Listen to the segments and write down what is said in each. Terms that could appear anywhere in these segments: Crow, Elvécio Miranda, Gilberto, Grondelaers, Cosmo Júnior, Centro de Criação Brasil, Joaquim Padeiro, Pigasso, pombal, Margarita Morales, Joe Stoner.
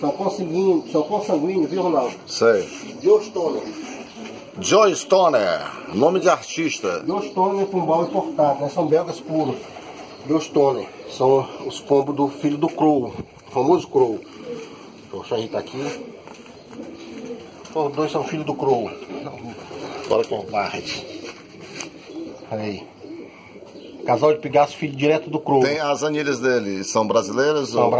Sou consanguíneo, viu, Ronaldo? Sei. Joe Stoner. Joe Stoner, nome de artista. Joe Stoner é pombal importado, né? São belgas puros. Joe Stoner, são os pombos do filho do Crow, o famoso Crow. Deixa eu irritar aqui. Os dois são filhos do Crow. Bora com o Barret. Aí. Casal de Pigasso, filho direto do Crow. Tem as anilhas dele, são brasileiras? São ou...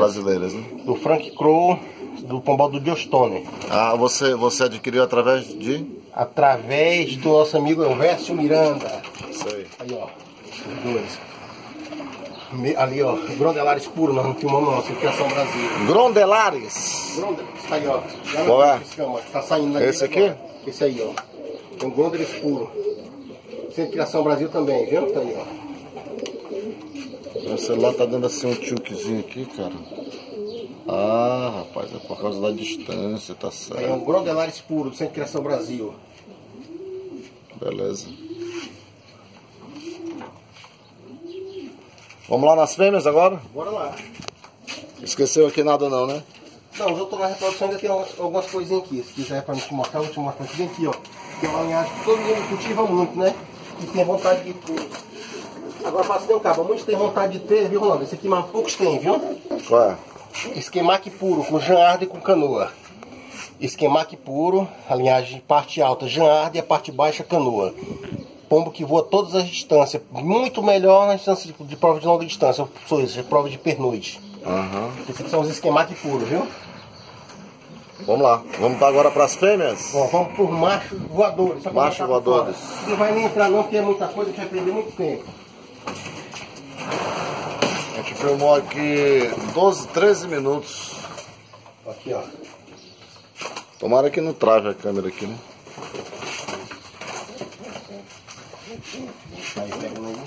brasileiras, né? Do Frank Crow, do pombal do Joe Stoner. Ah, você adquiriu através de? Através do nosso amigo Elvécio Miranda. Isso aí. Aí, ó. Dois. Ali, ó. Grondelaers puro, nós não filmamos não. Criação Brasil. Grondelaers? Grondelaers. Tá aí, ó. Qual é? Tá saindo aqui. Esse aqui? Esse aí, ó. Tem um Grondelaers puro. Centro de Criação Brasil também, viu? Tá aí, ó. Meu celular tá dando assim um tiltzinho aqui, cara. Ah, rapaz, é por causa da distância, tá certo. É um Grondelaers puro do Centro de Criação Brasil. Beleza. Vamos lá nas fêmeas agora? Bora lá. Esqueceu aqui nada não, né? Não, eu tô na reprodução, ainda tem algumas coisinhas aqui. Se quiser para me mostrar, eu vou te mostrar aqui. Vem aqui, ó. Que é uma linhagem que todo mundo cultiva muito, né? E tem vontade de ter. Agora passa tem um cabo. Muitos tem vontade de ter, viu, Ronaldo? Esse aqui mais poucos tem, viu? Claro. Esquemaque puro, com janarda e com canoa. Esquemaque puro, a linhagem parte alta janarda e a parte baixa canoa. Pombo que voa todas as distâncias, muito melhor na distância de prova de longa distância, de prova de pernoite. Uhum. Esses são os esquemates puros, viu? Vamos lá, vamos agora para as fêmeas? Bom, vamos por machos voadores. Machos voadores. Não vai nem entrar não, porque é muita coisa que vai perder muito tempo. A gente filmou aqui 12, 13 minutos. Aqui, ó. Tomara que não trave a câmera aqui, né? Aí pega logo.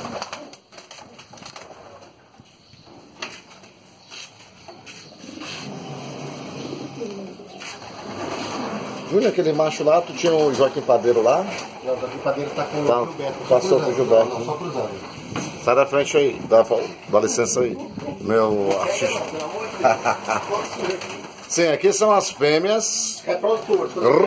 Júnior, aquele macho lá, tu tinha o Joaquim Padeiro lá? Não, o Joaquim Padeiro tá com o Gilberto. Passou com o Gilberto. Não, só cruzando. Sai da frente aí, dá licença aí. Meu artista. Sim, aqui são as fêmeas. É produtor.